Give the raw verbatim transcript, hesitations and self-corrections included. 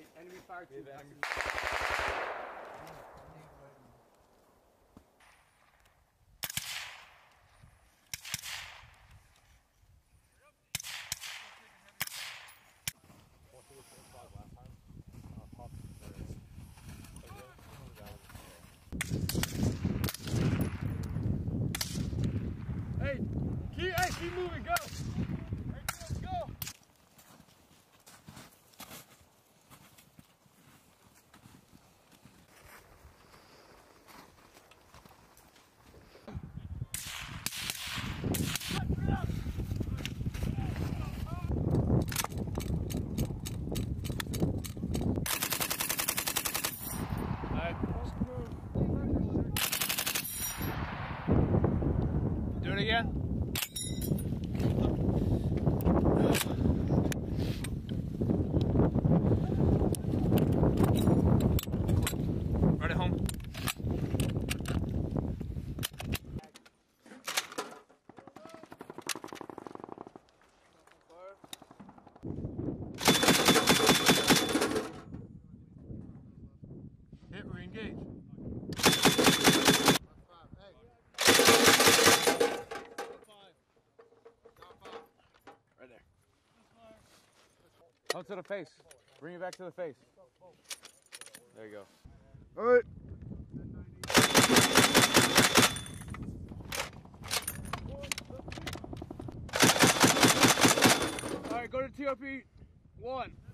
Hey, enemy fire team. Yeah, enemy. Hey, keep, hey, keep moving, go. Do it again. Right at home. Hit, re-engage. Come to the face. Bring it back to the face. There you go. All right. All right, go to T R P one.